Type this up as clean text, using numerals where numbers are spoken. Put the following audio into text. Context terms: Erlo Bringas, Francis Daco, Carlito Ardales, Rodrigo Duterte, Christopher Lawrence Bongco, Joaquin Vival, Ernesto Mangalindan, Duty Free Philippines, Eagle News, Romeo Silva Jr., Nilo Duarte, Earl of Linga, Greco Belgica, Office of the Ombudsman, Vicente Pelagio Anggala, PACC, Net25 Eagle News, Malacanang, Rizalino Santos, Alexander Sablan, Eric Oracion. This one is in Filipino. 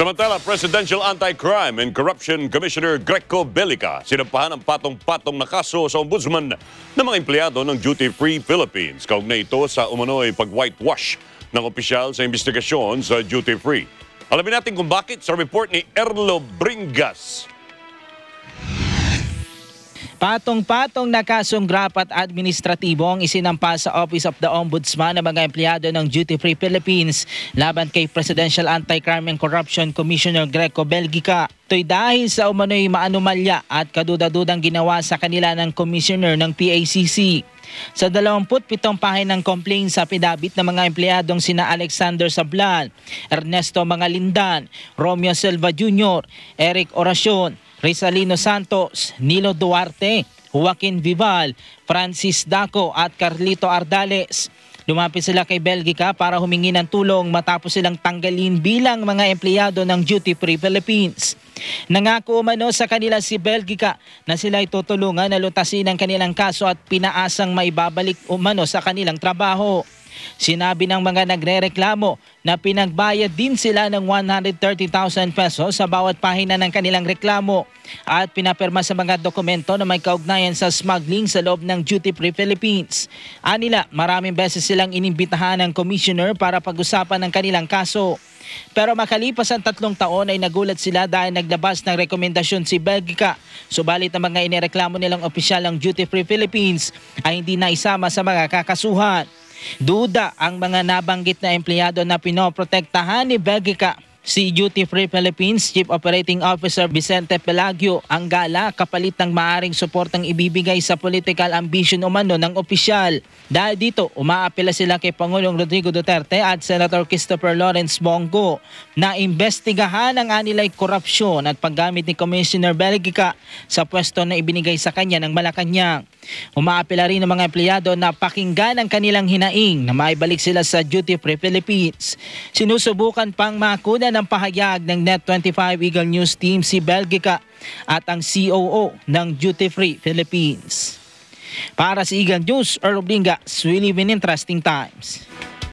Samantala, Presidential Anti-Crime and Corruption Commissioner Greco Belgica sinampahan ang patong-patong na kaso sa ombudsman ng mga empleyado ng Duty Free Philippines. Kaugnay ito sa umano'y pag-whitewash ng opisyal sa investigasyon sa Duty Free. Alamin natin kung bakit sa report ni Erlo Bringas. Patong-patong na kasong grapat administratibo ang isinampa sa Office of the Ombudsman ng mga empleyado ng Duty Free Philippines laban kay Presidential Anti-Crime and Corruption Commissioner Greco Belgica. Ito'y dahil sa umano'y maanumalya at kaduda-dudang ginawa sa kanila ng Commissioner ng PACC. Sa 27 pahinang complaint sa pidabit ng mga empleyadong sina Alexander Sablan, Ernesto Mangalindan, Romeo Silva Jr., Eric Oracion, Rizalino Santos, Nilo Duarte, Joaquin Vival, Francis Daco at Carlito Ardales. Lumapit sila kay Belgica para humingi ng tulong matapos silang tanggalin bilang mga empleyado ng Duty Free Philippines. Nangako umano sa kanila si Belgica na sila'y tutulungan na lutasin ang kanilang kaso at pinaasang maibabalik umano sa kanilang trabaho. Sinabi ng mga nagrereklamo na pinagbayad din sila ng 130,000 pesos sa bawat pahina ng kanilang reklamo at pinapirma sa mga dokumento na may kaugnayan sa smuggling sa loob ng Duty Free Philippines. Anila, maraming beses silang inimbitahan ng commissioner para pag-usapan ang kanilang kaso. Pero makalipas ang 3 taon ay nagulat sila dahil naglabas ng rekomendasyon si Belgica. Subalit ang mga inireklamo nilang opisyal ng Duty Free Philippines ay hindi naisama sa mga kakasuhan. Duda ang mga nabanggit na empleyado na pinoprotektahan ni Belgica. Si Duty Free Philippines Chief Operating Officer Vicente Pelagio Anggala kapalit ng maaring suportang ibibigay sa political ambition umano ng opisyal. Dahil dito, umaapela sila kay Pangulong Rodrigo Duterte at Senator Christopher Lawrence Bongco na imbestigahan ang anilay korupsyon at paggamit ni Commissioner Belgica sa pwesto na ibinigay sa kanya ng Malacanang. Umaapela rin ng mga empleyado na pakinggan ang kanilang hinaing na maibalik sila sa Duty Free Philippines. Sinusubukan pang makunan ng pahayag ng Net25 Eagle News team si Belgica at ang COO ng Duty Free Philippines. Para sa Eagle News, Earl of Linga, we live in interesting times.